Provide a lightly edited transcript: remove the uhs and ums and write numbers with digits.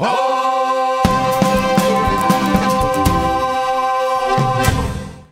Oh!